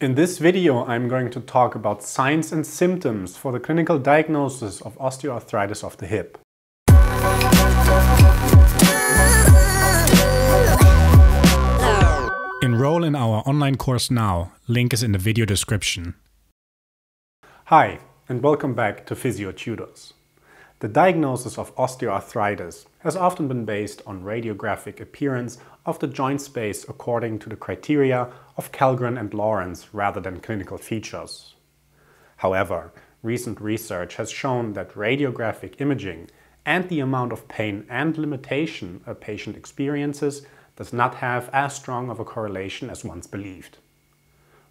In this video, I'm going to talk about signs and symptoms for the clinical diagnosis of osteoarthritis of the hip. Enroll in our online course now. Link is in the video description. Hi, and welcome back to Physiotutors. The diagnosis of osteoarthritis has often been based on radiographic appearance of the joint space according to the criteria of Kellgren and Lawrence rather than clinical features. However, recent research has shown that radiographic imaging and the amount of pain and limitation a patient experiences does not have as strong of a correlation as once believed.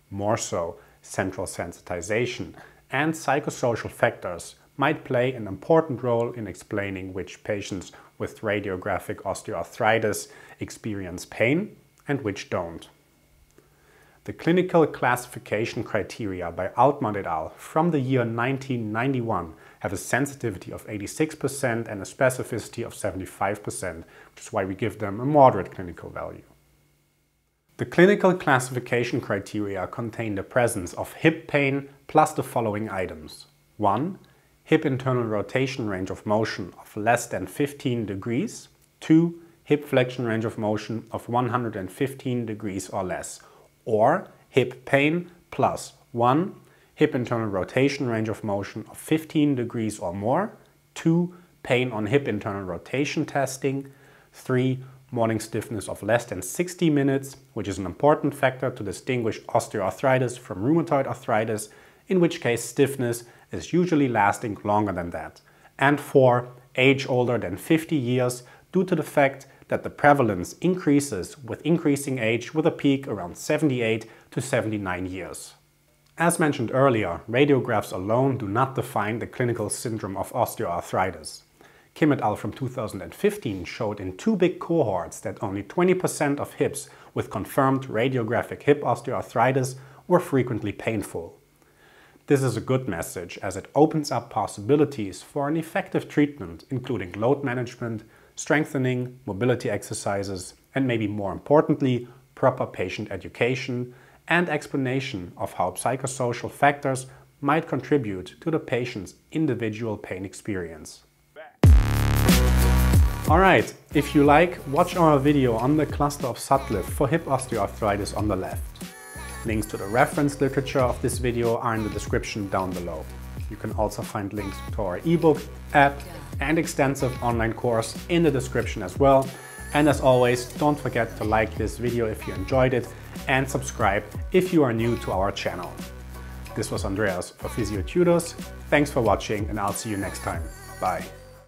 More so, central sensitization and psychosocial factors might play an important role in explaining which patients with radiographic osteoarthritis experience pain and which don't. The clinical classification criteria by Altman et al. From the year 1991 have a sensitivity of 86% and a specificity of 75%, which is why we give them a moderate clinical value. The clinical classification criteria contain the presence of hip pain plus the following items. 1. Hip internal rotation range of motion of less than 15 degrees. 2. Hip flexion range of motion of 115 degrees or less. Or hip pain plus 1. Hip internal rotation range of motion of 15 degrees or more. 2. Pain on hip internal rotation testing. 3. Morning stiffness of less than 60 minutes, which is an important factor to distinguish osteoarthritis from rheumatoid arthritis, in which case stiffness is usually lasting longer than that, and 4. Age older than 50 years due to the fact that the prevalence increases with increasing age with a peak around 78 to 79 years. As mentioned earlier, radiographs alone do not define the clinical syndrome of osteoarthritis. Kim et al. From 2015 showed in two big cohorts that only 20% of hips with confirmed radiographic hip osteoarthritis were frequently painful. This is a good message as it opens up possibilities for an effective treatment, including load management, strengthening, mobility exercises, and maybe more importantly, proper patient education and explanation of how psychosocial factors might contribute to the patient's individual pain experience. Alright, if you like, watch our video on the cluster of Sutliff for hip osteoarthritis on the left. Links to the reference literature of this video are in the description down below. You can also find links to our ebook, app, and extensive online course in the description as well. And as always, don't forget to like this video if you enjoyed it and subscribe if you are new to our channel. This was Andreas for Physiotutors. Thanks for watching and I'll see you next time. Bye.